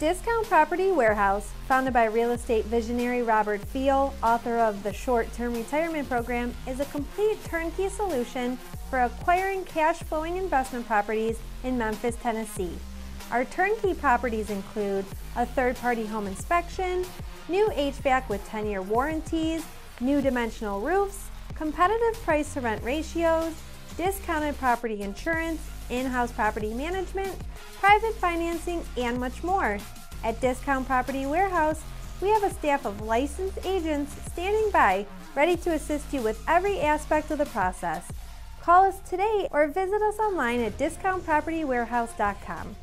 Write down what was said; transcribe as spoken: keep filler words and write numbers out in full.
Discount Property Warehouse, founded by real estate visionary Robert Feol, author of The Short-Term Retirement Program, is a complete turnkey solution for acquiring cash-flowing investment properties in Memphis, Tennessee. Our turnkey properties include a third-party home inspection, new H V A C with ten-year warranties, new dimensional roofs, competitive price-to-rent ratios, discounted property insurance, in-house property management, private financing, and much more. At Discount Property Warehouse, we have a staff of licensed agents standing by, ready to assist you with every aspect of the process. Call us today or visit us online at discount property warehouse dot com.